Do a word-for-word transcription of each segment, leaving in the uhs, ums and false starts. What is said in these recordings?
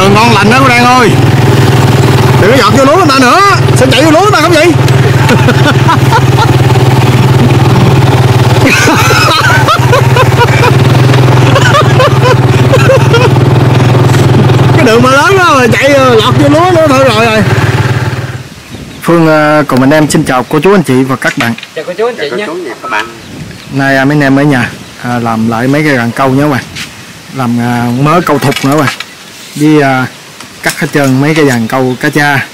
đường ngon lành đó Ku Đen ơi. Đừng có giọt vô lúa người ta nữa, sẽ chạy vô lúa người ta không vậy. Cái đường mà lớn đó mà chạy lọt vô lúa nữa thôi rồi rồi. Phương cùng anh em xin chào cô chú anh chị và các bạn. Chào cô chú anh chị nhé. Các bạn. Nay mấy anh em ở nhà làm lại mấy cái gần câu nhớ mà. Làm mớ câu thục nữa mà. Với cắt hết trơn mấy cái dàn câu cá cha,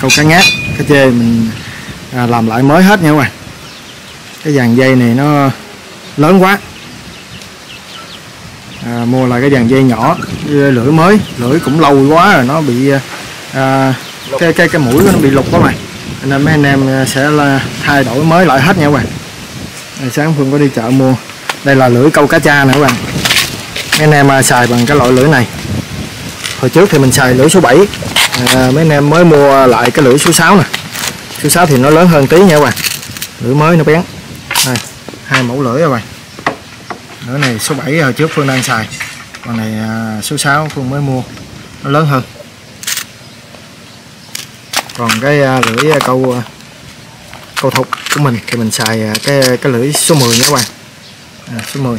câu cá ngát, cá chê mình làm lại mới hết nha các bạn. Cái dàn dây này nó lớn quá. À, mua lại cái dàn dây nhỏ, lưỡi mới, lưỡi cũng lâu quá rồi, nó bị à, cái cái cái mũi nó bị lục quá mày. Nên mấy anh em sẽ là thay đổi mới lại hết nha các bạn. À, sáng Phương có đi chợ mua. Đây là lưỡi câu cá cha nè các bạn. Mấy anh em à, xài bằng cái loại lưỡi này. Hồi trước thì mình xài lưỡi số bảy, à, mấy anh em mới mua lại cái lưỡi số sáu nè. Số sáu thì nó lớn hơn tí nha các bạn. Lưỡi mới nó bén. Đây, hai mẫu lưỡi các bạn. Lưỡi này số bảy hồi trước Phương đang xài. Còn này số sáu Phương mới mua, nó lớn hơn. Còn cái lưỡi câu câu thục của mình thì mình xài cái cái lưỡi số mười nha các bạn. À, số mười.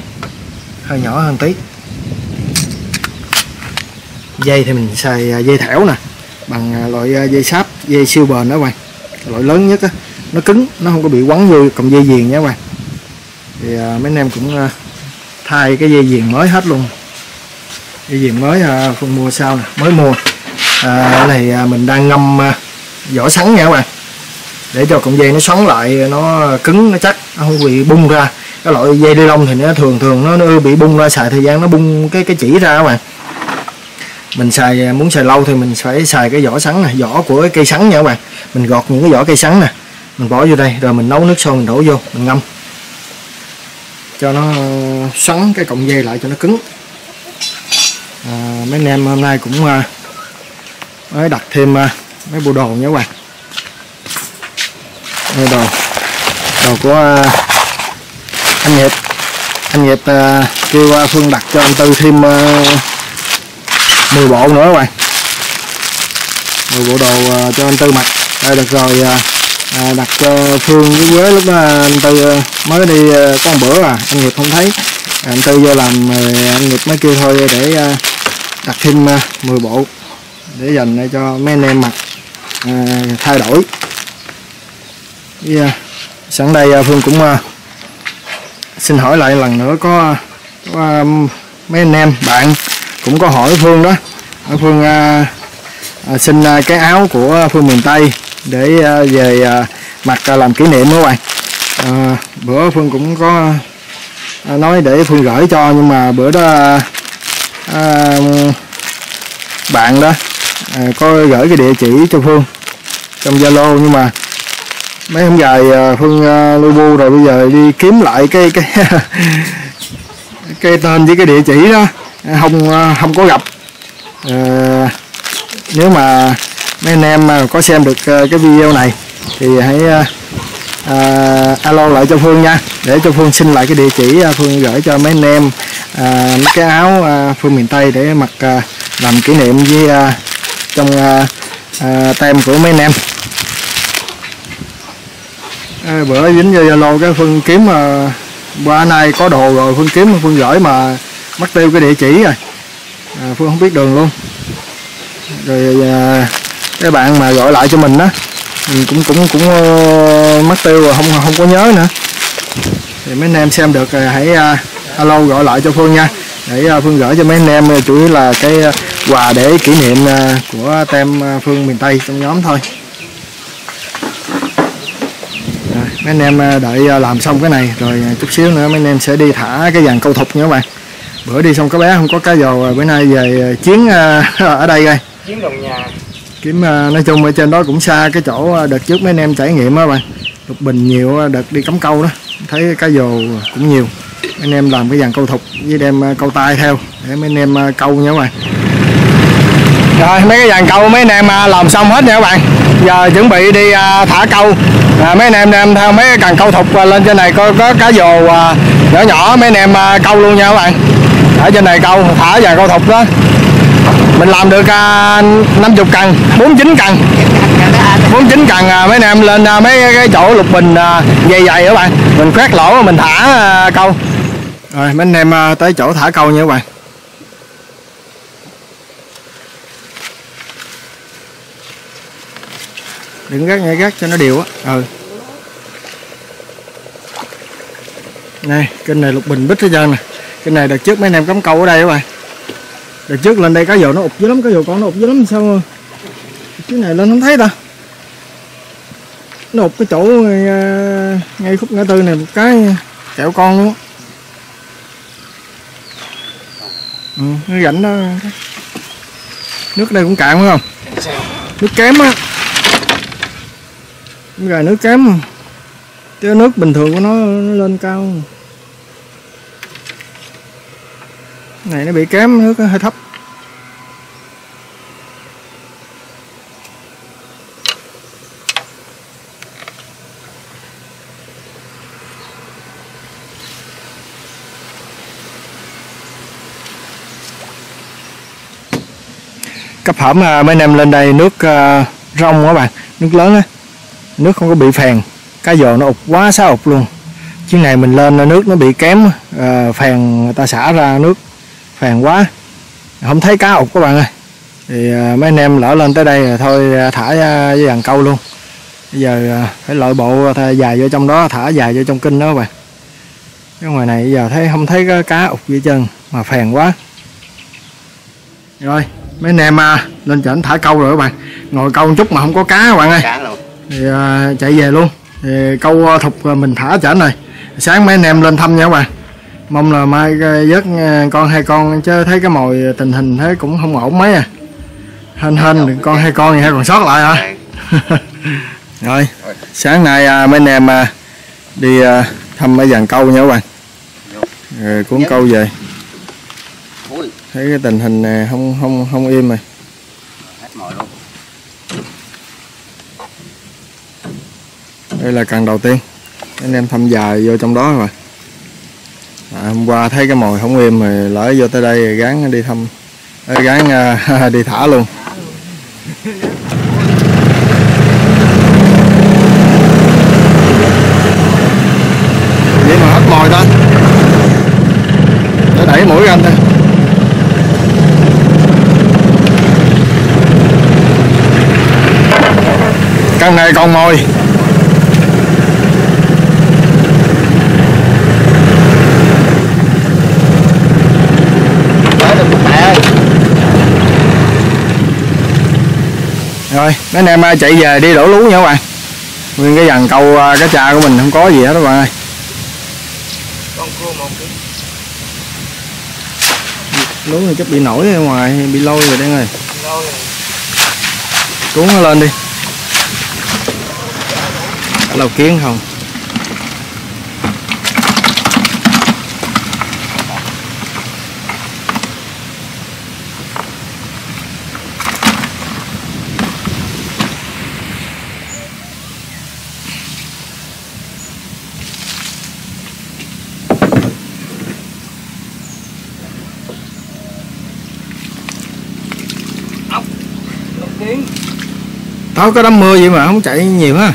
Hơi nhỏ hơn tí. Dây thì mình xài dây thẻo nè, bằng loại dây sáp, dây siêu bền đó các bạn. Loại lớn nhất á, nó cứng, nó không có bị quấn vô cọng dây viền nha các bạn. Thì à, mấy anh em cũng à, thay cái dây viền mới hết luôn. Dây viền mới à, Phương mua sao nè, mới mua. À, này à, mình đang ngâm à, vỏ sắn nha các bạn. Để cho cọng dây nó xoắn lại, nó cứng, nó chắc, nó không bị bung ra. Cái loại dây ni lông thì nó thường thường nó, nó bị bung ra, xài thời gian nó bung cái cái chỉ ra các bạn. Mình xài muốn xài lâu thì mình phải xài cái vỏ sắn này, vỏ của cái cây sắn nha các bạn. Mình gọt những cái vỏ cây sắn nè, mình bỏ vô đây rồi mình nấu nước sôi mình đổ vô, mình ngâm cho nó xoắn cái cọng dây lại cho nó cứng. À, mấy anh em hôm nay cũng à, mới đặt thêm à, mấy bộ đồ nha các bạn. Đây đồ đồ của à, anh Hiệp. Anh Hiệp à, kêu à, Phương đặt cho anh Tư thêm à, mười bộ nữa các bạn, mười bộ đồ uh, cho anh Tư mặc. Đây được rồi, uh, đặt cho Phương với Quế lúc đó anh Tư mới đi uh, có một bữa à, anh Nghiệp không thấy, à, anh Tư vô làm uh, anh Nghiệp mới kêu thôi để uh, đặt thêm uh, mười bộ để dành cho mấy anh em mặc uh, thay đổi. Yeah. Sẵn đây uh, Phương cũng uh, xin hỏi lại lần nữa có, có uh, mấy anh em bạn cũng có hỏi Phương đó. Phương à, à, xin à, cái áo của Phương miền Tây để à, về à, mặc à, làm kỷ niệm các bạn. À, bữa Phương cũng có à, nói để Phương gửi cho, nhưng mà bữa đó à, à, bạn đó à, có gửi cái địa chỉ cho Phương trong Zalo, nhưng mà mấy hôm dài à, Phương à, lu bu rồi bây giờ đi kiếm lại cái cái cái tên với cái địa chỉ đó. Không không có gặp. À, nếu mà mấy anh em mà có xem được cái video này thì hãy à, alo lại cho Phương nha, để cho Phương xin lại cái địa chỉ Phương gửi cho mấy anh em à, mấy cái áo à, Phương miền Tây để mặc à, làm kỷ niệm với à, trong à, à, tem của mấy anh em. À, bữa dính vô Zalo cái Phương kiếm à, qua nay có đồ rồi Phương kiếm Phương gửi mà mất tiêu cái địa chỉ rồi, à, Phương không biết đường luôn. Rồi à, cái bạn mà gọi lại cho mình đó, mình cũng cũng cũng uh, mất tiêu rồi, không không có nhớ nữa. Thì mấy anh em xem được rồi hãy uh, alo gọi lại cho Phương nha, để uh, Phương gửi cho mấy anh em chủ yếu là cái uh, quà để kỷ niệm uh, của tem uh, Phương miền Tây trong nhóm thôi. Rồi, mấy anh em uh, đợi uh, làm xong cái này rồi uh, chút xíu nữa mấy anh em sẽ đi thả cái dàn câu thục nha các bạn. Bữa đi xong có bé không có cá dồ, bữa nay về chiến ở đây rồi. Chiến đồng nhà. Kiếm nói chung ở trên đó cũng xa cái chỗ đợt trước mấy anh em trải nghiệm á bạn. Lục bình nhiều, đợt đi cắm câu đó, thấy cá dồ cũng nhiều. Mấy anh em làm cái dàn câu thục với đem câu tay theo để mấy anh em câu nha các bạn. Rồi mấy cái dàn câu mấy anh em làm xong hết nha các bạn. Giờ chuẩn bị đi thả câu. À, mấy anh em đem theo mấy cái cần câu thục lên trên này coi có cá dồ nhỏ nhỏ mấy anh em câu luôn nha các bạn. Ở trên này câu thả dàn câu thục đó. mình làm được năm mươi cần, bốn mươi chín cần, bốn mươi chín cần. Mấy anh em lên mấy cái chỗ lục bình dày dày các bạn, mình khoét lỗ mình thả câu. Rồi mấy anh em tới chỗ thả câu nha các bạn. Đừng gác ngay gác cho nó đều á. Ừ. Này, kênh này lục bình bích hết trơn nè. Kênh này đợt trước mấy anh em cắm câu ở đây các bạn. Đợt trước lên đây cá dầu nó ụp dữ lắm, cá dầu con nó ụp dữ lắm sao cái này lên không thấy ta. Nó ụp cái chỗ ngay, ngay khúc ngã tư này một cái kẹo con luôn á. Ừ, cái rảnh đó. Nước ở đây cũng cạn phải không? Nước kém á. Đúng rồi, nước kém. Chứ nước bình thường của nó, nó lên cao. Này nó bị kém, nước nó hơi thấp. Cấp hởm mấy anh em lên đây nước rong các bạn, nước lớn á. Nước không có bị phèn, cá dồ nó ụp quá xá ụp luôn. Chứ này mình lên nước nó bị kém, à, phèn người ta xả ra nước phèn quá, không thấy cá ụp các bạn ơi. Thì à, mấy anh em lỡ lên tới đây thôi thả với dàn câu luôn. Bây giờ à, phải loại bộ dài vô trong đó, thả dài vô trong kinh đó các bạn. Chứ ngoài này bây giờ thấy không thấy cái cá ụp dưới chân mà phèn quá. Rồi mấy anh em à, lên chảnh thả câu rồi các bạn. Ngồi câu một chút mà không có cá các bạn ơi. Thì à, chạy về luôn. Thì câu thục mình thả chảnh này. Sáng mấy anh em lên thăm nha các bạn. Mong là mai vớt con hai con, chứ thấy cái mồi tình hình thế cũng không ổn mấy à. Hên hên con hai con thì hay còn sót lại hả? Rồi sáng nay à, mấy anh em à, đi à, thăm mấy dàn câu nha các bạn. Rồi cuốn câu về. Thấy cái tình hình này không không không im rồi. Đây là cần đầu tiên anh em thăm dài vô trong đó rồi. À, hôm qua thấy cái mồi không im rồi lỡ vô tới đây gán đi thăm, gán uh, đi thả luôn. Vậy mà hết mồi ta, để đẩy mũi ra anh thôi. Căn này còn mồi. Rồi mấy anh em chạy về đi đổ lú nha các bạn. Nguyên cái dàn câu cá cha của mình không có gì hết các bạn ơi. Lú này chắc bị nổi ở ngoài, bị lôi rồi đây rồi. Cuốn nó lên đi. Có lâu kiến không? Tao có đám mưa vậy mà không chạy nhiều ha.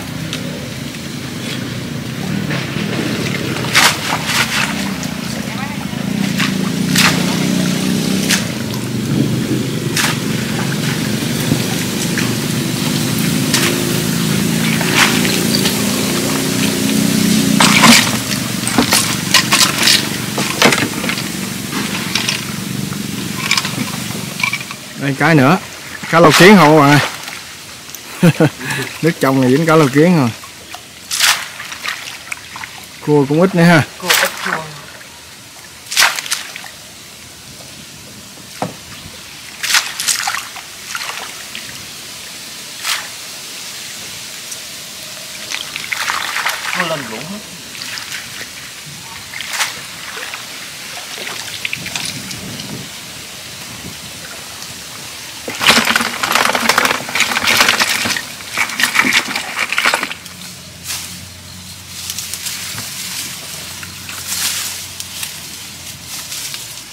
Đây cái nữa, cá lâu kiến không à. Nước trong này dính cá lâu kiến rồi. Cua cũng ít nữa ha. Cua ít cua. Nó lên lũ hết.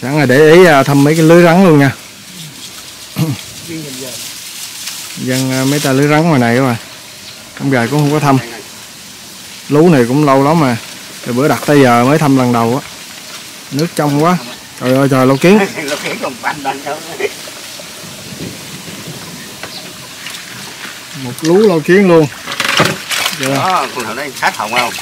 Sẵn là để ý thăm mấy cái lưới rắn luôn nha. Dân mấy ta lưới rắn ngoài này mà cắm gài cũng không có thăm. Lú này cũng lâu lắm mà, từ bữa đặt tới giờ mới thăm lần đầu á. Nước trong quá. Trời ơi trời, lâu kiến. Một lú lâu kiến luôn. Đó, con thằng đấy sát hồng không?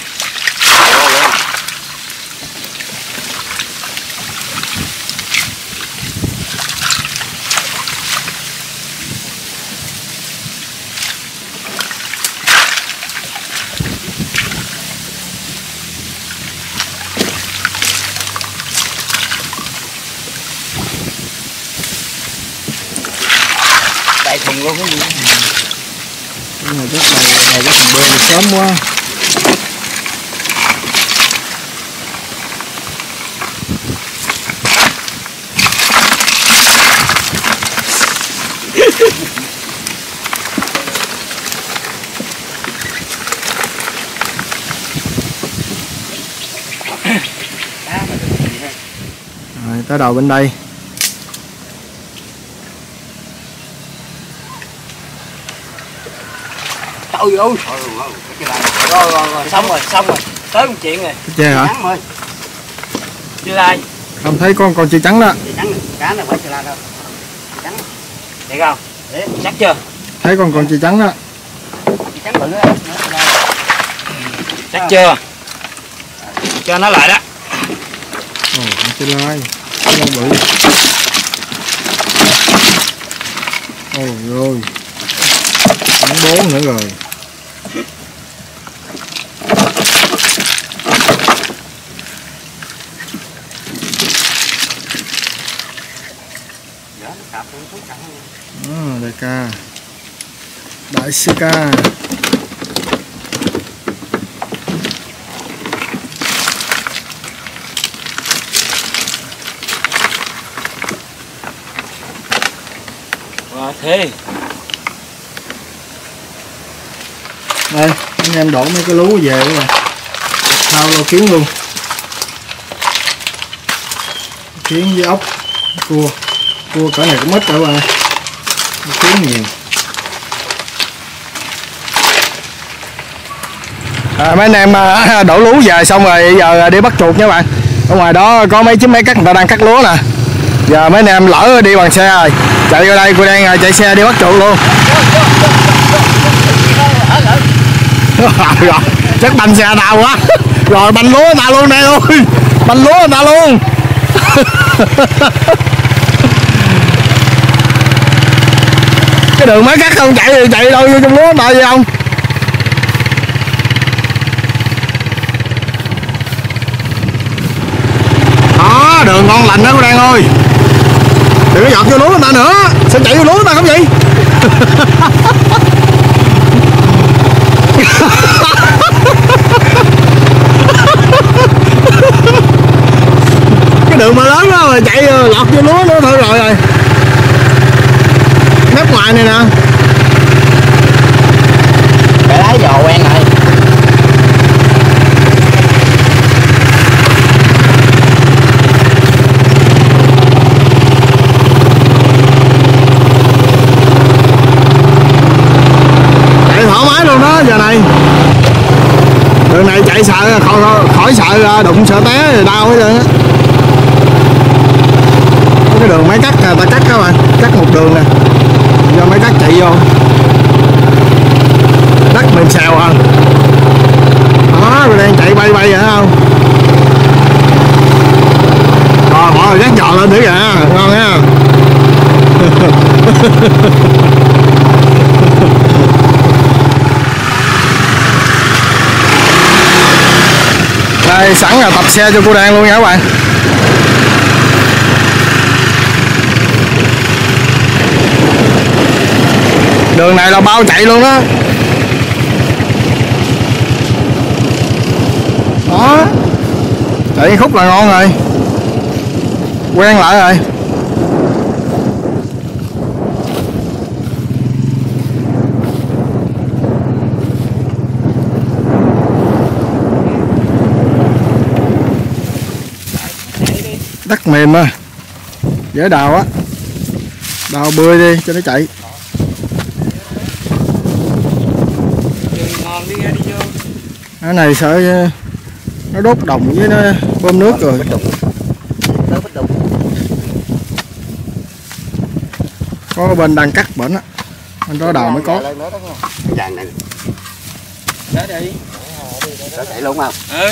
Thùng luôn cái này chắc này này cái thùng bê sớm quá. Rồi, tới đầu bên đây. Ôi ôi. Rồi rồi rồi, xong rồi, xong rồi. Tới một chuyện rồi. Chê hả? Rồi. Chưa lai. Không thấy con con chi trắng đó. Chi trắng, cá này phải chưa lai đâu. Trắng. Thấy không? Đấy, chắc chưa? Thấy con con chi trắng đó. Chi trắng bự á. Chắc chưa? Cho nó lại đó. Ồ, chưa lai. Nó bự. Ôi rồi. Nó bốn nữa rồi. Đại ca, đại sư ca. Wow, thế. Đây, anh em đổ mấy cái lú về rồi. Thao lô kiến luôn. Kiến với ốc, cua. Cua cỡ này cũng ít rồi bạn. Kiến nhiều. À, mấy anh em đổ lú về xong rồi giờ đi bắt chuột nha bạn. Ở ngoài đó có mấy chiếc máy cắt người ta đang cắt lúa nè. Giờ mấy anh em lỡ đi bằng xe rồi. Chạy vô đây, Ku Đen rồi, chạy xe đi bắt chuột luôn. Rồi, rồi. Chắc banh xe tao quá. Rồi banh lúa tao luôn đây luôn. Banh lúa tao luôn. Cái đường mới cắt không chạy thì chạy đâu vô trong lúa tao vậy không? Đó, đường ngon lành đó Ku Đen ơi. Đừng có dọt vô lúa người ta nữa. Sao chạy vô lúa người ta không vậy? Cái đường mà lớn đó mà chạy lọt vô lúa nữa thôi rồi rồi. Mép ngoài này nè. Để lái giò quen rồi. Đường này chạy sợ khỏi, khỏi sợ đụng sợ té rồi đau hết trơn á. Cái đường máy cắt ta cắt các bạn, cắt một đường nè, do máy cắt chạy vô đất mình xèo hơn. Đó rồi đang chạy bay bay vậy không? Rồi bỏ rồi gác giò lên thử vậy ha, ngon ha. Đây, sẵn là tập xe cho Ku Đen luôn nha các bạn. Đường này là bao chạy luôn đó. Đó, chạy khúc là ngon rồi. Quen lại rồi. Đất mềm á, dễ đào á, Đào bươi đi cho nó chạy. Cái này sợ nó đốt đồng với nó bơm nước rồi. Có bên đang cắt bển á, bên đó đầu mới có. Nó chạy luôn không? Ừ.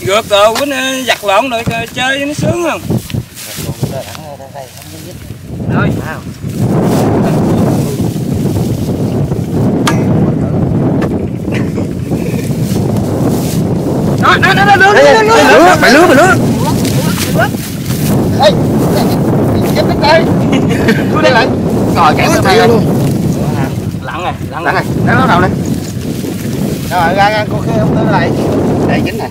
Gượt đồ quýnh giặt lộn rồi chơi nó sướng không? Rồi. Đó, đó, đó, đó, lướt, lướt, lướt, phải lướt, phải lướt. Ê, chết cái cây. Cứ đây lại. Rồi kéo nó tay luôn. Lặn rồi, lặn rồi. Kéo nó đầu đi. Rồi ra ra con khê không tới lại. Đây chính này.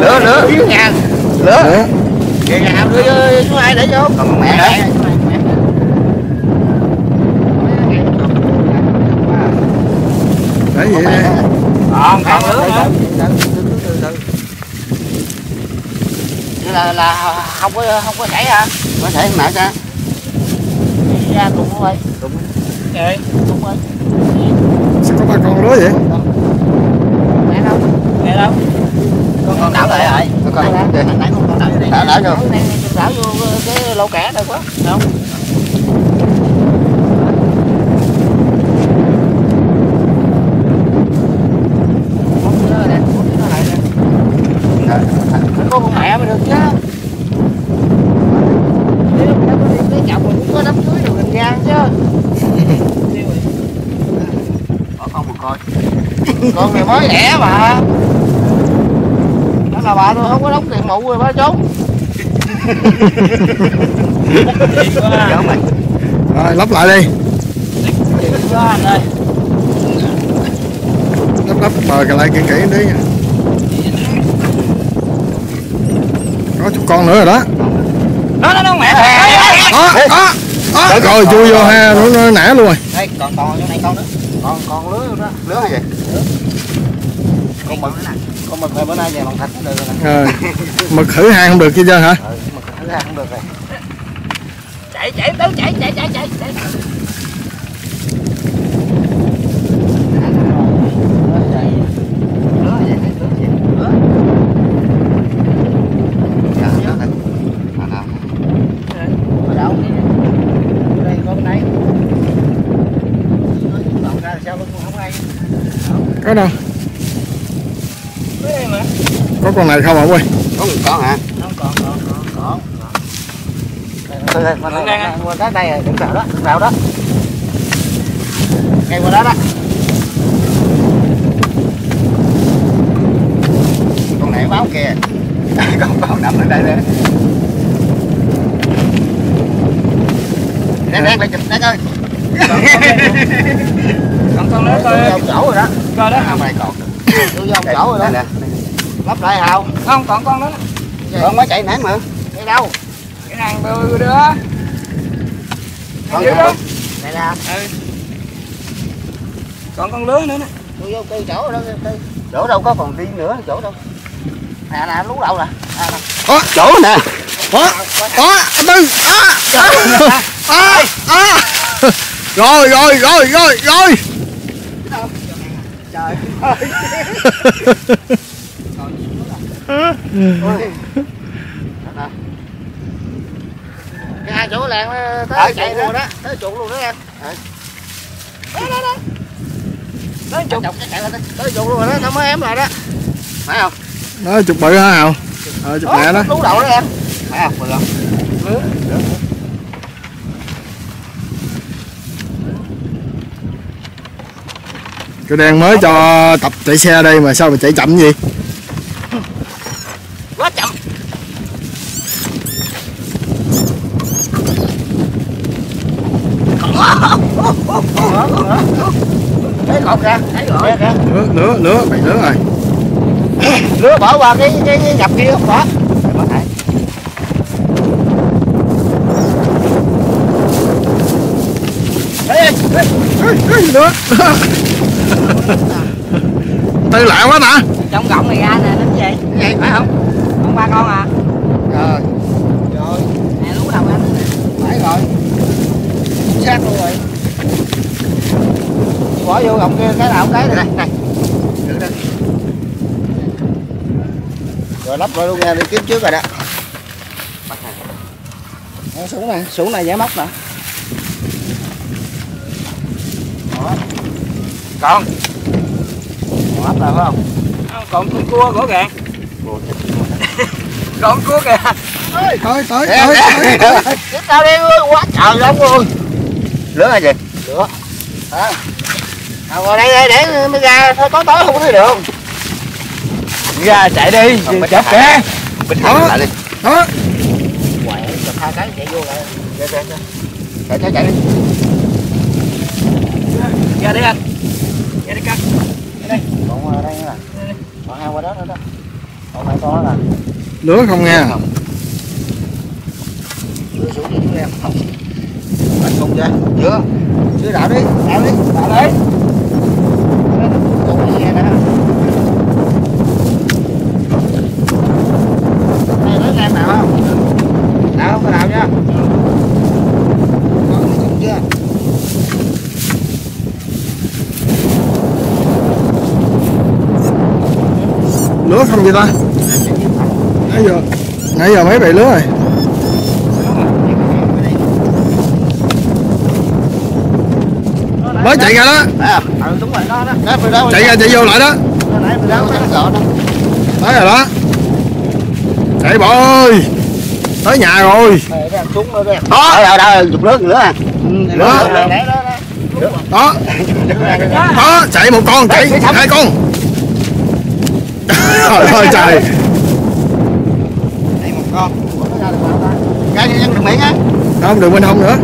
Lửa lửa yếu nha. Lửa. Kìa nhà đưa chú hai để vô. Còn con mẹ đấy. Đấy gì đây? Không, không lửa nữa. Là là không có không có chảy hả? Có thể mở ra. Ra tụi nó ơi. Tụi nó. Ê, tụi nó. Sao có ba con lúa vậy? Mẹ đâu? Mẹ đâu? Con đảo lại rồi. Con con đảo lại. Đảo đảo vô. Đảo vô cái lỗ kẻ đâu quá. Không. Có con mẹ mới được chứ. Nếu nó có cái chậu mình cũng có đám cưới đồ đình gan chứ. Bỏ con mà coi. Con này mới đẻ mà. Đó là bà tôi không có đóng tiền mụ rồi bà trốn. Rồi lắp lại đi. Lắp lắp bờ lại kỹ kỹ tí. Có chút con nữa rồi đó. Đó nó nó mẹ. Đó đó. Đó rồi chui vô ha, nó nã luôn rồi. Đây còn còn chỗ này con nữa. Còn còn lứa đó, lứa hay vậy? Con mực này. Con mực này bữa nay về bằng thịt được rồi. Mực thử hang không được chứ hả? Ừ, mực thử hang không được rồi. Chạy chạy tới chạy chạy chạy chạy. Có đâu? Có con này không hả quên? Có con hả? Không còn, còn, còn, còn. Đây, đây, đây, qua đó đây rồi, đứng vào đó, đứng vào đó. Ngay qua đó đó. Con này báo kìa. Con còn nằm ở đây đây. Đang đang lại chụp đấy ơi. Con con lớn coi ông chỗ rồi đó. Coi đó không này còn. Tôi vô ông chỗ rồi đó. Đây, đây. Lắp lại hào. Không còn con nữa. Con mới chạy nản mà. Đi đâu? Cái hàng tôi đưa. Con đó. Đây là. Ừ. Còn con lứa nữa nè. Tôi vô cây chỗ rồi đó cây. Chỗ đâu có còn riêng nữa, chỗ đâu. Nè nè lú đậu nè. À nè. Có chỗ nè. Có. Có tư. Á. Á. Á. Rồi rồi rồi rồi rồi. Trời ơi. Cái hai chỗ làng tới chạy luôn đó, tới chuột luôn đó em. Đó đó đó. Tới chuột chạy lên đi, tới chuột luôn rồi đó, nó mới ém lại đó. Phải không? Đó chuột bự hả Hào? Ờ chuột mẹ đó. Lú đậu đó em. Phải không? Bự lắm. Ku Đen mới cho tập chạy xe đây mà sao mà chạy chậm vậy? Quá chậm. Thấy cột ra, thấy rồi. Lứa, lứa, lứa, mày lứa rồi. Lứa bỏ qua cái cái, cái nhập kia không bỏ. Bỏ lại. Ê, ê, ê, lứa. Tư lạ quá nè. Trong gọng này ra nè, nó về. Cái gì phải không? Con ba con à. Rồi. Rồi. Nè lú đầu anh. xác luôn rồi. Bỏ vô gọng kia cái nào cái này này, này. Được đây. Rồi lắp rồi luôn nha, đi kiếm trước rồi đó. Nó xuống nè, xuống này giả móc nè. Còn móc là phải không? Còn con cua gỗ gàng. Còn cua kìa. Ơi, tới tới tới. Tiếp tao đi quá trời giống luôn. Lửa hay gì? Lửa. Hả? À, ngồi đây đây để mới ra thôi, tối tối không có thấy được. Ra chạy đi, chọc kìa. Bình thường lại đi. Đó. Quậy cho tha cái chạy vô lại. Chạy chạy chạy. Chạy chạy chạy đi. Ra đi anh. Ra đi cắt. Đây. Còn ở đây nữa nè. Còn hai qua đó nữa đó. Còn hai con đó nè. Lứa không nghe. Lứa xuống đi em. Anh không ra. Lứa. Lứa đảo đi, đảo đi, đảo đấy. Còn gì nữa. Đây lưới em đảo không? Đảo không có đảo nha. Có lưới chung chưa? Lứa không vậy ta? Nãy giờ, nãy giờ mấy bầy lứa rồi. Mới chạy ra đó. Ừ, đúng rồi, đó, đó. Đó chạy ra chạy vô lại đó. Tới rồi đó. Chạy bỏ ơi. Tới nhà rồi. Đó. Đó, đó, chục lứa nữa à. Đó. Đó. Đó, chạy một con, chạy hai con. Trời ơi trời. Con. Cái nhân đừng miệng á. Không đừng bên hông nữa.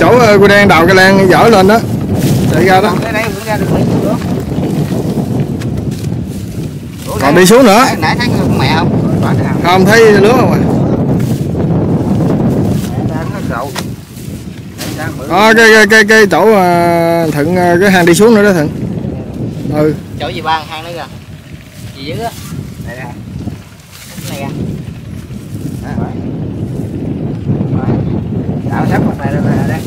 Chỗ Ku Đen đào cái lan dở lên đó. Chạy ra đó. Còn đi xuống nữa. Nãy thấy mẹ không? Không thấy lứa không à. Ờ cái cái cái cái chỗ Thận cái hang đi xuống nữa đó Thận. Ừ. Chỗ gì ba hang đấy kìa. Gì dữ á. Đây nè. Này kìa. Đảo sắp mặt này rồi nè, đây.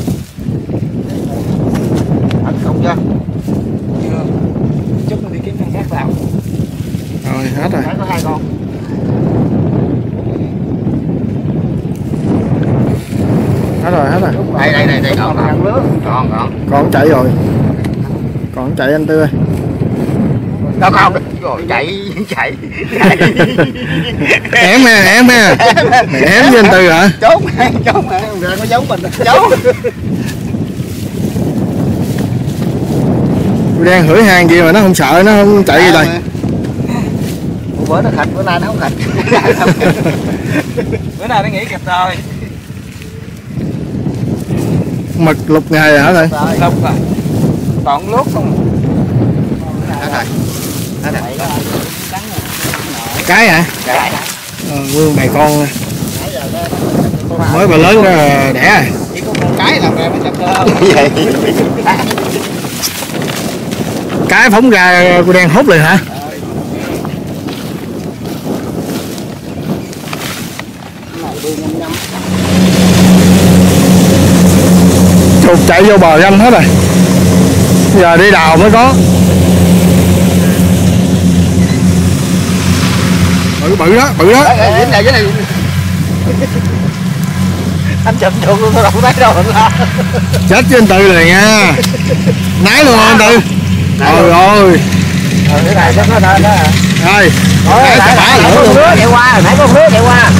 Ấn không chưa? Chưa. Chút nó đi kiếm thằng khác vào. Rồi hết rồi. Đó có hai con. Hết rồi, hết rồi. Đây đây đây, đây còn thằng lứa, còn còn. Con chạy rồi. Còn chạy anh Tư ơi. Đâu không? Rồi chạy chạy. Em nè, em nè. Em với anh Tư hả? Trốn mà, trốn mà, nó giống mình, trốn. Ku Đen hửi hang kia mà nó không sợ, nó không chạy gì đây. Bữa nó khạch, bữa nay nó không khạch. Bữa nay nó nghỉ kịp rồi. Mực lục ngày rồi hả thầy? Lục rồi. Toàn lốt không. Hết rồi. Hết rồi. Cái hả? Cái. Ờ, này con mới mà lớn ra đẻ rồi. Chỉ có con cái làm ra mới chặt cơ. Cái phóng ra Ku Đen hút liền hả? Chuột chạy vô bờ nhanh hết rồi. Giờ đi đào mới có. Bự đó, bự đó. Dính này, dính này. Anh chụp chuột luôn, tôi đâu thấy đâu. Chết với anh Tư này nha. Nái luôn anh Tư. Trời ơi. Rồi cái này chắc nó lên đó hả? Rồi. Nãy con lứa chạy qua, nãy con lứa chạy qua.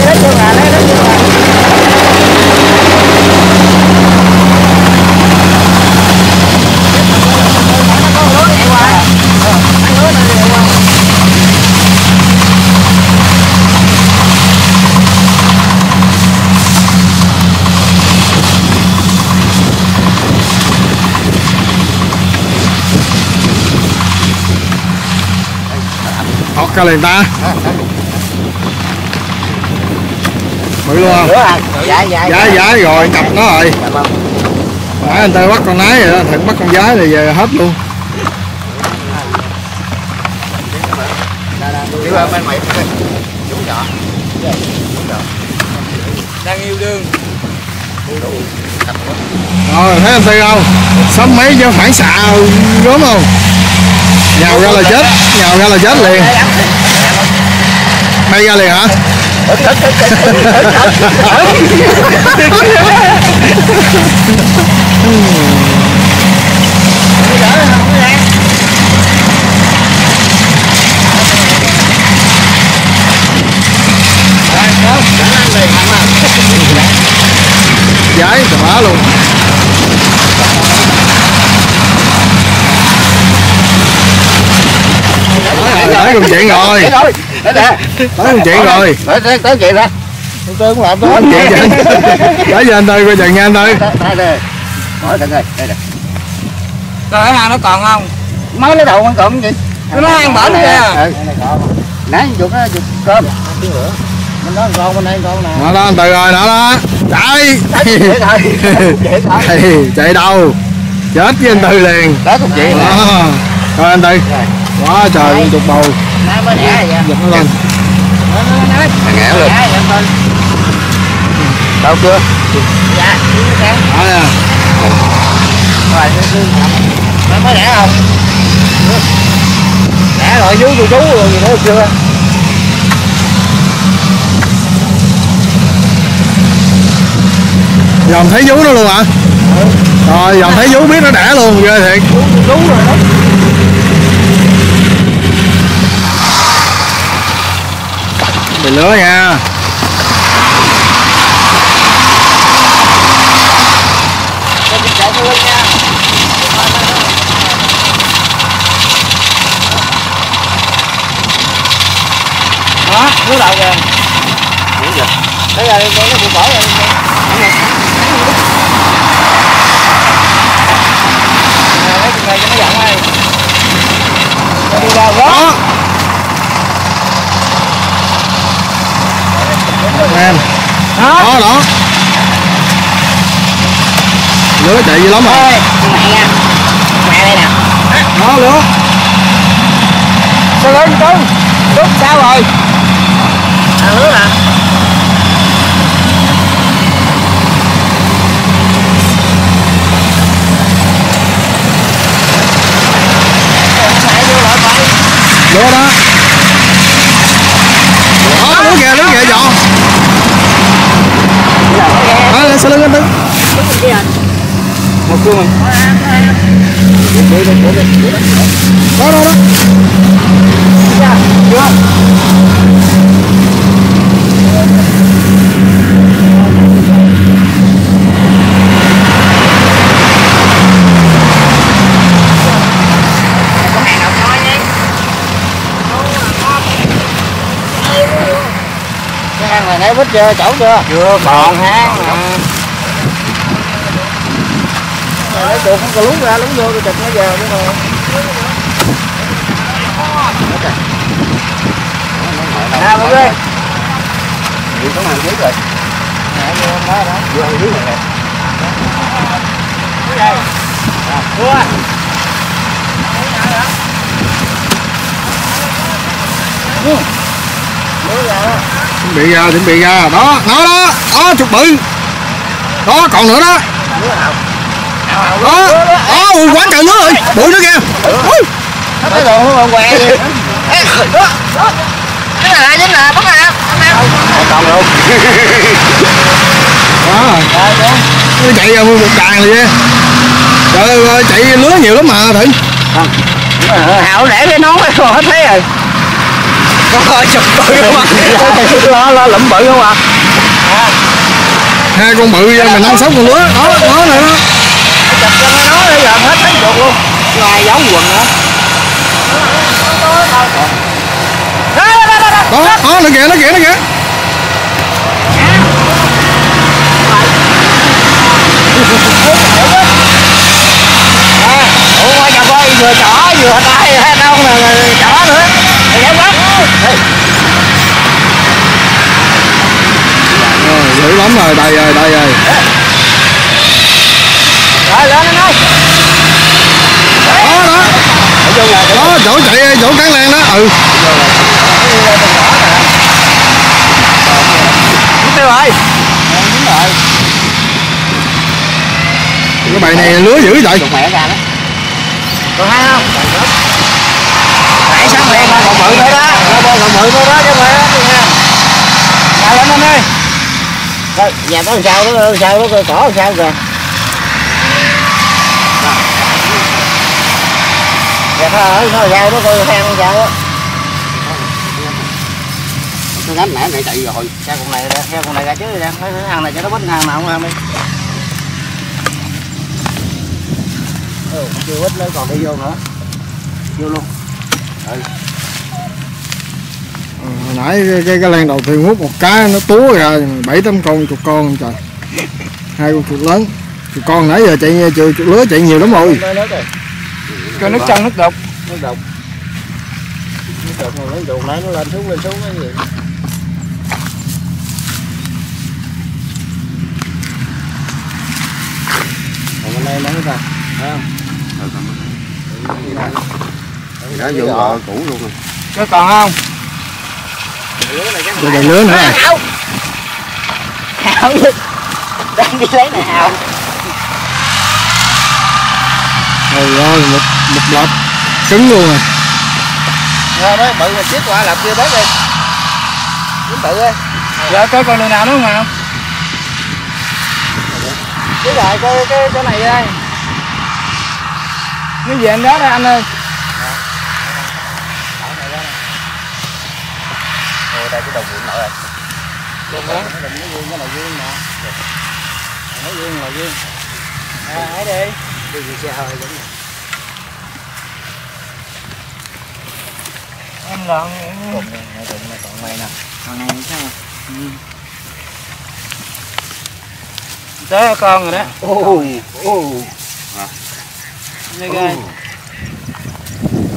Lấy lấy chuột à, lấy lấy chuột à. Cái liền ta. Bự luôn không? Dạ dạ. Dạ dạ rồi, cặp nó rồi. Nãy anh Tư bắt con nái rồi, Thận bắt con gái rồi về hết luôn. Đi qua bên mày. Đúng rồi. Đang yêu đương. Rồi thấy anh Tư không? Sớm mấy chứ phản xạ gớm không? Nhào ra là chết, nhào ra là chết liền. Bay ra liền hả? Giấy thả luôn. Tới cùng chuyện rồi. Tới cùng chuyện rồi. Tới tới chuyện ra. Tôi cũng làm tới chuyện. Tới giờ anh Tư coi chừng nha anh Tư. Bỏ thằng này, đây nè. Rồi cái hàng nó còn không? Mới lấy đầu ăn cụm vậy. Nó ăn bển kìa. Nãy giục nó giục cơm. Mình nói con bên đây con nè. Nó đó anh Tư rồi đó đó. Chạy. Chạy đâu. Chết với anh Tư liền. Đó cũng vậy. Thôi anh Tư. Quá trời luôn chục bầu. Nó mới nhả vậy. Giật nó lên. Nó ngã luôn. Đâu chưa? Dạ, nó mới đẻ không? Đẻ rồi dưới cô chú rồi gì nữa chưa? Dòm thấy vú nó luôn hả? Ừ. Rồi dòm thấy vú biết nó đẻ luôn, ghê thiệt. Đúng rồi đó. Bị lứa nha. Đó, lứa đầu kìa. Đúng rồi. Thấy rồi, con nó bụi bỏ rồi. Cho nó giận đây. Đi vào đó. Em. Đó. Đó đó. Lứa chạy dữ lắm rồi. Mẹ nha. Mẹ đây nè. Đó lứa. Sao lên con? Lúc sao rồi? À lứa hả? Lúa đó. Đó, lúa kìa, lúa kìa dọn. Đó, lên sau lưng anh Tư. Một cua mình. Đó, đó, đó. Nãy bít chưa? Chẩu chưa? Chưa, còn hang mà. Rồi lấy chuột không có lúng ra, lúng vô cho chụp nó vào nữa thôi. Nào mọi người. Đi có hàng dưới rồi. Nãy vô đó đó, vô hàng dưới rồi nè. Dưới đây. Cua. Cua. Cua ra đó. Chuẩn bị ra, chuẩn bị ra, đó, nó đó, đó, chục bự. Đó, còn nữa đó. Đó, đó, quá trời nữa rồi, bụi nữa kìa. Ui. Cái đồ không quẹt gì. Đó, đó. Cái này chính là bắt hả? Còn luôn. Đó rồi. Nó chạy ra một tràng rồi vậy. Trời ơi, chạy lứa nhiều lắm mà, Thịnh. Hảo để cái nón ấy rồi, thấy rồi. Có chụp bự không ạ? Lo lo lụm bự không ạ? Hai con bự ra mình ăn sống con lứa. Đó, nó này đó. Chụp cho nó nó bây giờ hết tánh chuột luôn. Ngoài giống quần nữa. Đó, đó, đó, nó kìa, nó kìa, nó kìa. Ủa ơi, chọc ơi, vừa chỏ, vừa tay, hết đâu là chỏ nữa. Dễ quá. Dữ lắm rồi, đây rồi, đây rồi. Rồi, lên anh ơi. Đó, đó. Đó, chỗ chạy, chỗ cán lan đó, ừ. Đó, rồi. Đen đúng rồi. Cái bài này lứa dữ vậy. Mẹ ra đó. Rồi hay không? Nãy sáng mẹ con còn mượn nữa đó. Con còn mượn nữa đó chứ mẹ đó đi nha. Sao lên anh ơi. Rồi, nhà có làm sao đó, làm sao đó, cỏ làm sao kìa. Dạ thôi, nó dao nó coi hang con dao á. Nó đánh mẹ mẹ chạy rồi. Sao con này ra, sao con này ra chứ ra. Cái hàng này cho nó bớt hàng nào không ăn đi. Ừ, chưa ít nữa còn đi vô nữa. Vô luôn. Ừ. Ừ, hồi nãy cái, cái, cái lan đầu tiên hút một cái nó túa ra bảy tám con chuột con trời. Hai con chuột lớn. Chuột con nãy giờ chạy chuột lứa chạy nhiều lắm rồi. Cho nước trong nước đục, nước đục, nước đục mà nó đục nãy nó lên xuống lên xuống cái gì? Còn bên đây nữa ta, thấy không? Đã vô bờ cũ luôn rồi. Có còn không? Đây là lứa nữa này. Hào, hào, đang đi lấy này hào. Rồi một một lọt cứng luôn rồi. Rồi đấy, bự mà chiếc qua lặp chưa bớt đi. Đúng bự ơi. Giờ coi con đường nào nữa không? Chứ lại coi cái chỗ này đây. Nó về anh đó đây anh ơi. Rồi đây cái đồng ruộng nội rồi. Đúng đó. Nó vuông cái này vuông nè. Nó vuông là vuông. À, hãy đi. Đi xe hơi giống này. Em lợn còn này còn này nè. Còn này nữa sao? Tới con rồi đó. Ôi, ôi. Đây coi.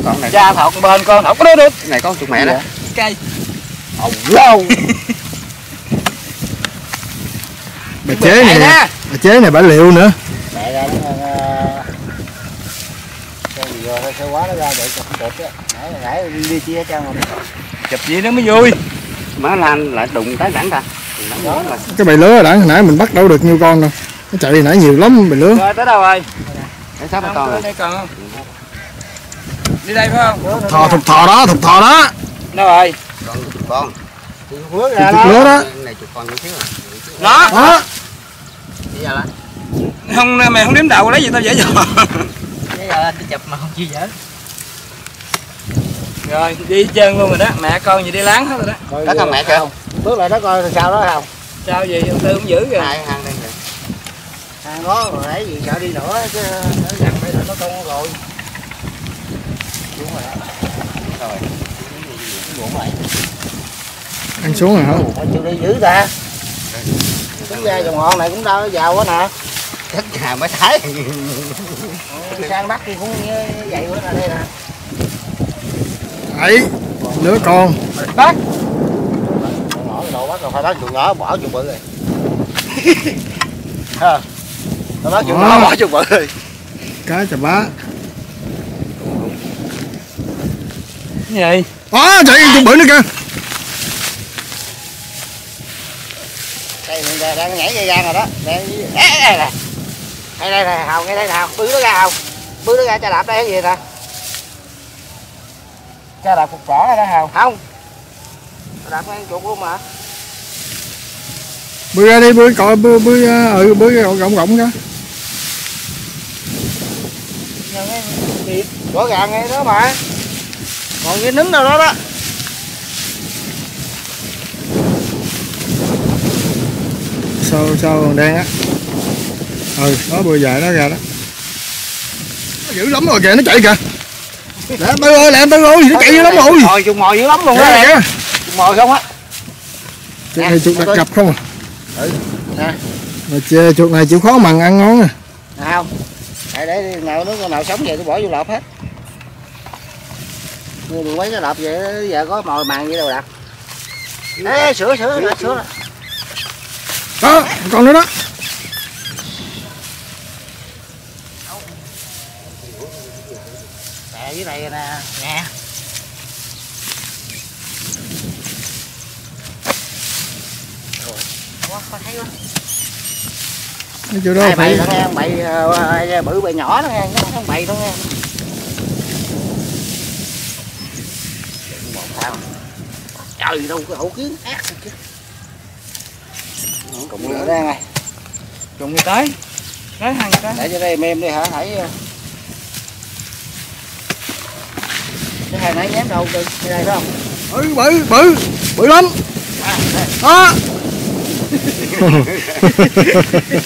Con này cha thọc bên con thọc đó đứt. Này con chuột mẹ đó. Cây. Hồng lâu. Bà chế này. Bà chế này bả liệu nữa. Mẹ ra rồi xe quá nó ra để chụp chụp á, nãy nãy đi chia trang rồi. Chụp gì nó mới vui. Má lan lại đụng tới đẳng ta. Đẳng mà. Cái bầy lứa đẳng hồi nãy mình bắt đâu được nhiêu con đâu. Nó chạy nãy nhiều lắm bầy lứa. Rồi tới đâu rồi? Để sắp con rồi. Đây còn không? Đi đây phải không? Thò thụt thò đó, thụt thò đó. Đâu rồi? Còn con. Hứa ra đó. Lứa đó. Này chụp con xíu rồi. Đó. Bây giờ là. Không mày không đếm đầu lấy gì tao dễ dò. Tôi chụp mà không chia dở. Rồi đi chân luôn rồi đó, mẹ con gì đi láng hết rồi đó. Coi đó con mẹ kìa. Bước lại đó coi sao đó không? Sao gì ông Tư cũng giữ kìa. Hai hàng đây kìa. Hàng đó rồi nãy gì sợ đi nữa chứ nó gần đây là nó con rồi. Đúng rồi đó. Rồi. Buồn lại. Ăn xuống rồi hả? Nó chịu đi giữ ta. Đứng ra dòng họ này cũng đâu giàu quá nè. Tất cả mới thấy. Sang bắt thì cũng như vậy nữa là đây nè. Đấy, lứa con. Bắt. Bỏ đồ bắt rồi phải bắt chuột nhỏ, bỏ chuột bự rồi. Ha. Nó bắt chuột nhỏ, bỏ chuột bự rồi. Cái chà bá. Cái gì? Á, chạy chuột bự nữa kìa. Đây mình đang nhảy dây gan rồi đó. Đang đây nè. Đây đây nè, Hồng, đây nè, bứt nó ra Hồng. Bứt nó ra cha đạp đây cái gì ta? Cha đạp cục cỏ rồi đó Hồng. Không. Đạp ngang chuột luôn mà. Bứt ra đi, bứt cọ bứt bứt ừ bứt rộng rộng đó. Nhờ cái kịp, rõ ràng ngay đó mà. Còn cái nín đâu đó đó. Sao sao còn đen á. Ừ, nó bơi dài nó ra đó. Nó dữ lắm rồi kìa, nó chạy kìa. Lẹ Tư ơi, lẹ Tư ơi, nó chạy dữ lắm rồi. Rồi, chuột mồi dữ lắm luôn á kìa. Chuột mồi không á. Chuột này chuột đặc cặp không à. Ừ. Nè. Chuột này chịu khó mằn ăn ngon nè. À không. Để để nào nó con nào sống vậy tôi bỏ vô lọp hết. Mua mười mấy cái lọp vậy giờ có mồi mằn vậy đâu đặt. Ê, sửa sửa sửa sửa. Đó, con nữa đó. Dưới này nè, nè. quá, coi thấy quá. Nó vô đâu phải con bậy bự bậy nhỏ đó nghe, nó không bậy đâu nghe. Trời đâu cái hậu kiến ác kìa. Cũng nữa đây này. Trùng đi tới. Tới hàng tới. Để cho đây mềm đi hả? Hãy cái hàng nãy ném đâu từ đây phải không? Bự bự bự bự lắm. Đó.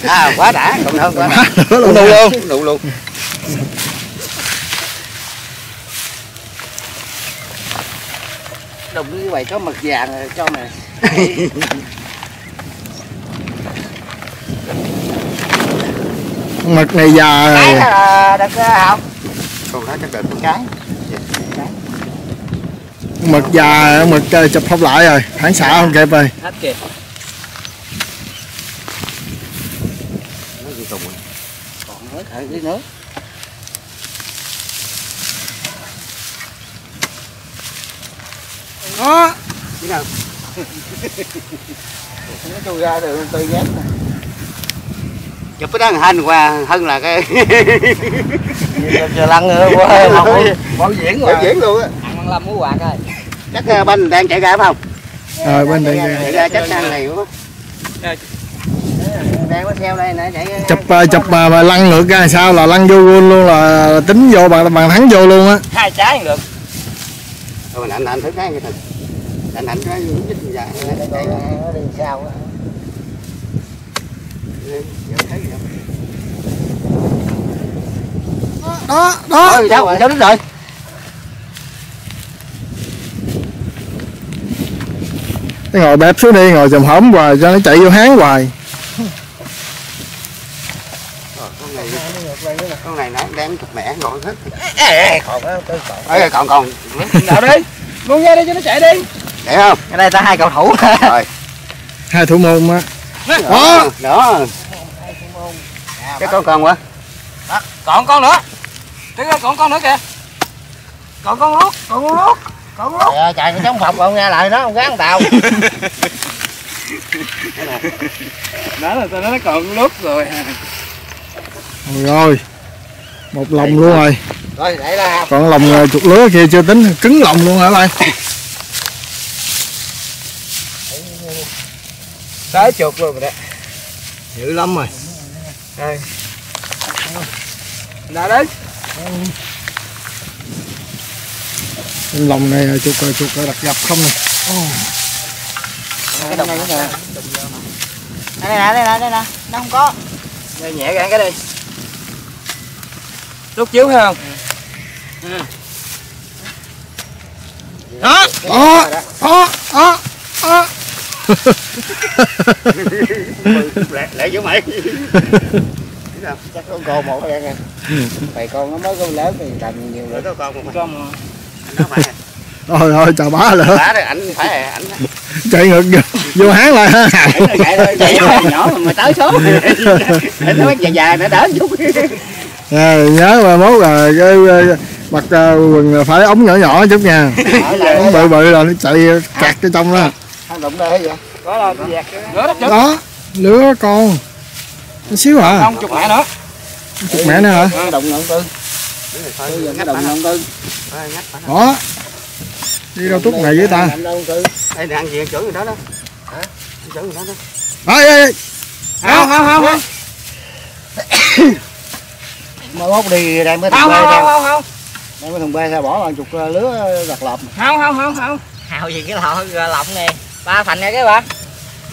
À quá đã, còn hơn quá đã. Luôn luôn luôn luôn. Đồng như vậy có mật vàng rồi, cho mày. Mật này già rồi. Cái là đợt học. Còn đó chắc đợt con cái. Mật già, mật chụp không lại rồi, phản xạ không kịp rồi. Hết kìa. Nó gì tùng rồi. Còn hết ở dưới nước. Đó. Chứ nào. Nó chui ra từ từ giác này. Chụp cái đó hơn qua hơn là cái lăn nữa quá bảo diễn rồi. Bảo diễn luôn á. Ăn lăm muối quạt rồi. Chắc bên đang chạy ra phải không? Rồi bên đang chạy ra chắc đang này quá. Đang có xeo đây nãy chạy. Chụp chụp mà mà lăn ngược ra sao là lăn vô luôn là tính vô bằng bằng thắng vô luôn á. Hai trái được. Rồi anh anh thử cái cái thằng. Anh ảnh cái dít dài chạy nó đi sao á. Đó, đó. Ôi, sao rồi, sao đứt rồi. Cái ngồi bẹp xuống đi, ngồi dầm hổm hoài cho nó chạy vô háng hoài. Con này, con này nó đem chụp mẹ ngồi hết. Ê, còn còn. còn còn. Nào đi. Buông ra đi cho nó chạy đi. Chạy không? Ở đây ta hai cầu thủ. Rồi. Hai thủ môn á. Đó, đó. Cái con con quá. Đó, còn con nữa. Tiếng ra còn con nữa kìa. Còn con rút, còn con rút, còn con rút. Trời ơi, trời con chống phòng ông nghe lại nó, không gán tàu. Đó là tao nói nó còn rút rồi. Rồi. Một lồng luôn rồi. Rồi, để ra. Còn lồng chuột lứa kia chưa tính, cứng lồng luôn hả lại. Tới chuột luôn rồi đó. Dữ lắm rồi. Đây. Đã đấy. Lòng này chuột rồi, chuột rồi đặt gặp không này. Cái đồng này nè. Đây nè, đây nè, đây nè. Nó không có. Đây nhẹ gạn cái đi. Lúc chiếu thấy không? Ừ. Đó, đó, đó, đó, đó. Lẹ, lẹ vô mày. Chắc con cô một cái nè. Mày con nó mới con lớn thì làm nhiều nữa. Con Thôi thôi chào bá nữa. Bá đây ảnh phải ảnh. Chạy ngược vô háng lại ha. Chạy thôi, chạy vô nhỏ mà tới số. Để nó già già nó đỡ chút. Nhớ mà mốt là cái mặc quần phải ống nhỏ nhỏ chút nha. Ống bự bự là nó chạy cạt cái trong đó. Đụng đây vậy? Có là dẹt lứa đó. Đó, lứa con. Một xíu hả? Không, chục mẹ nữa. Chục mẹ nữa hả? Nó đồng nặng tư. Nó đồng nặng tư. Đó. Đi đâu túc này với ta. Đây nè ăn gì chửi người đó đó. Hả? Chửi người đó đó. Ê không, không, không, không. Mới bốc đi đang mới thùng bê sao? Không, không, không. Đang mới thùng bê sao bỏ vào chục lứa gặt lợp. Không, không, không, không. Hào gì cái lọ lọng nè. Ba thành nè cái ba.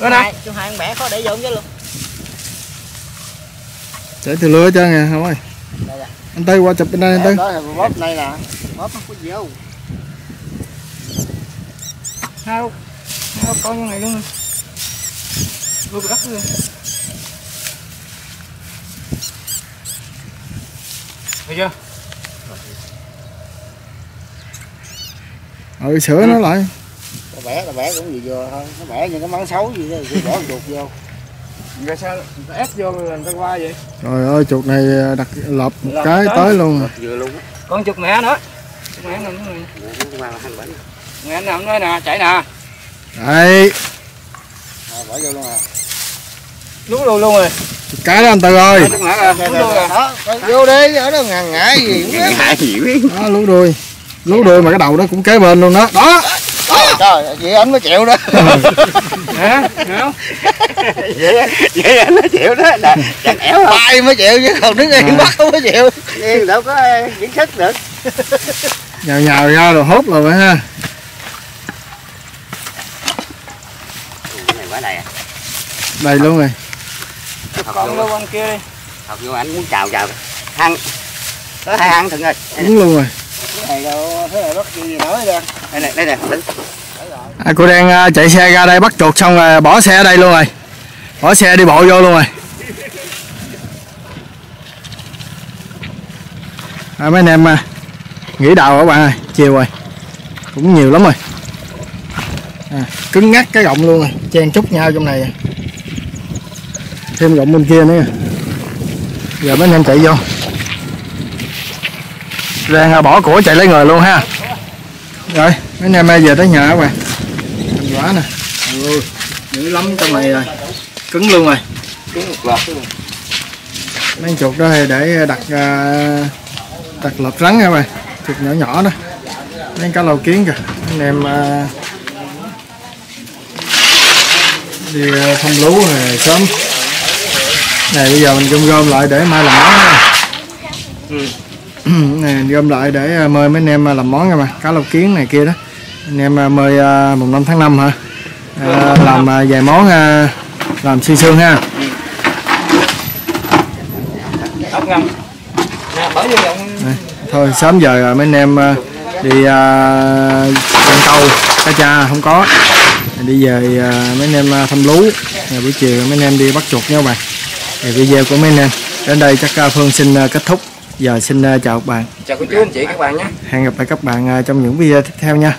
Bữa nay chú hai con bẻ có để vô chứ luôn. Để từ lưới cho nè không ơi. Anh Tây qua chụp bên đây anh Tây. Đó là bóp này nè. Bóp nó có gì không? Hai con. Hai con con này luôn. Lôi cái gắt luôn. Thấy chưa? Ừ sửa ừ. Nó lại. Nó bẻ, nó bẻ cũng gì vừa thôi. Nó bẻ những cái món xấu gì đó rồi bỏ chuột vô. Rồi sao nó ép vô rồi người ta qua vậy? Trời ơi chuột này đặt lợp một lợp cái tới, tới luôn. Vừa luôn. Con chuột mẹ nữa. Chuột mẹ nó này. Mẹ nó nói nè, chạy nè. Đây. Rồi bỏ vô luôn à. Lú luôn luôn rồi. Cái đó anh Tư ơi. Vô đi, ở đó ngàn ngại gì cũng ngại gì biết. Đó lú đuôi. Lú đuôi mà cái đầu đó cũng kế bên luôn đó. Đó. Trời, vậy anh mới chịu đó. Hả? Hả? Vậy vậy anh mới chịu đó là chắc éo không? Bay mới chịu chứ còn đứng yên bắt không có chịu. Yên đâu có diễn sức được. Nhào nhào ra rồi hốt rồi vậy ha. Đây luôn rồi. Con vô con kia đi. Học vô ảnh muốn chào chào. Ăn. Tới hai ăn thử rồi. Đúng luôn rồi. Cái này đâu, thế này bắt gì nữa ra. Đây nè, đây nè. À, cô Đen chạy xe ra đây bắt chuột xong rồi bỏ xe ở đây luôn rồi. Bỏ xe đi bộ vô luôn rồi. À, mấy anh em nghỉ đầu các bạn ơi, chiều rồi. Cũng nhiều lắm rồi. À, cứng ngắt cái gọng luôn rồi, chen chúc nhau trong này. Thêm gọng bên kia nữa. Giờ mấy anh em chạy vô. Đang bỏ của chạy lấy người luôn ha. Rồi, mấy anh em bây giờ tới nhà các bạn. Thành quả nè. Ừ, dữ lắm trong này rồi. Cứng luôn rồi. Cứng một lọt luôn. Mấy chuột đó thì để đặt đặt lợp rắn các bạn. Chuột nhỏ nhỏ đó. Mấy cá lâu kiến kìa. Mấy anh em đi thông lú rồi sớm. Này bây giờ mình gom gom lại để mai làm món nha. Ừ. Này gom lại để mời mấy anh em làm món nha mà cá lâu kiến này kia đó. Anh em mời mùng năm tháng năm hả? À, làm vài món làm xương xương ha. Ốc ngâm. Thôi sớm giờ rồi mấy anh em đi ăn câu cá cha không có. Đi về mấy anh em thăm lú. Ngày buổi chiều mấy anh em đi bắt chuột nha các bạn. Video của mấy anh em đến đây chắc Phương xin kết thúc. Giờ xin chào các bạn. Chào cô chú anh chị các bạn nhé. Hẹn gặp lại các bạn trong những video tiếp theo nha.